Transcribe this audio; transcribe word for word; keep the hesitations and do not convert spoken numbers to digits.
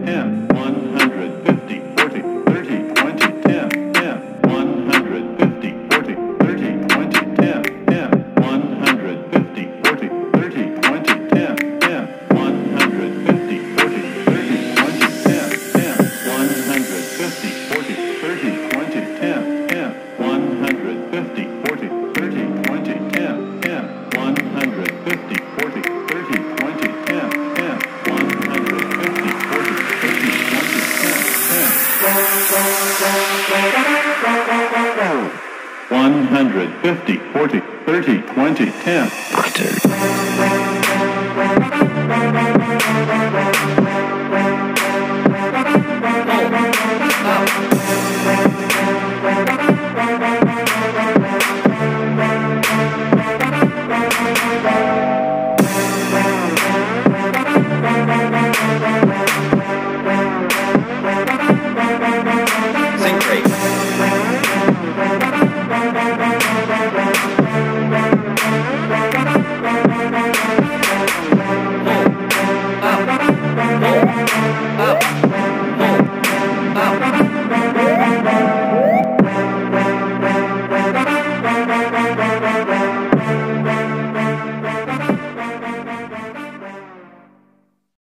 one hundred fifty, forty, thirty, twenty, ten. Up.